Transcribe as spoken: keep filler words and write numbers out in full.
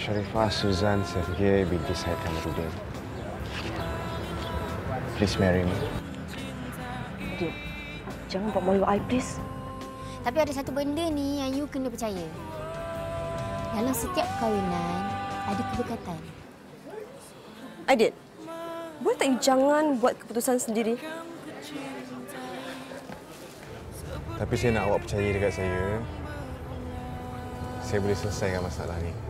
Sharifah Suzanne Sergei binti Syed Kamarudin. Please marry me. Dia, jangan buat malu I, please. Tapi ada satu benda ni yang you kena percaya. Dalam setiap perkahwinan, ada kedekatan. Aidil, boleh tak you jangan buat keputusan sendiri? Tapi saya nak awak percaya dekat saya. Saya boleh selesaikan masalah ni.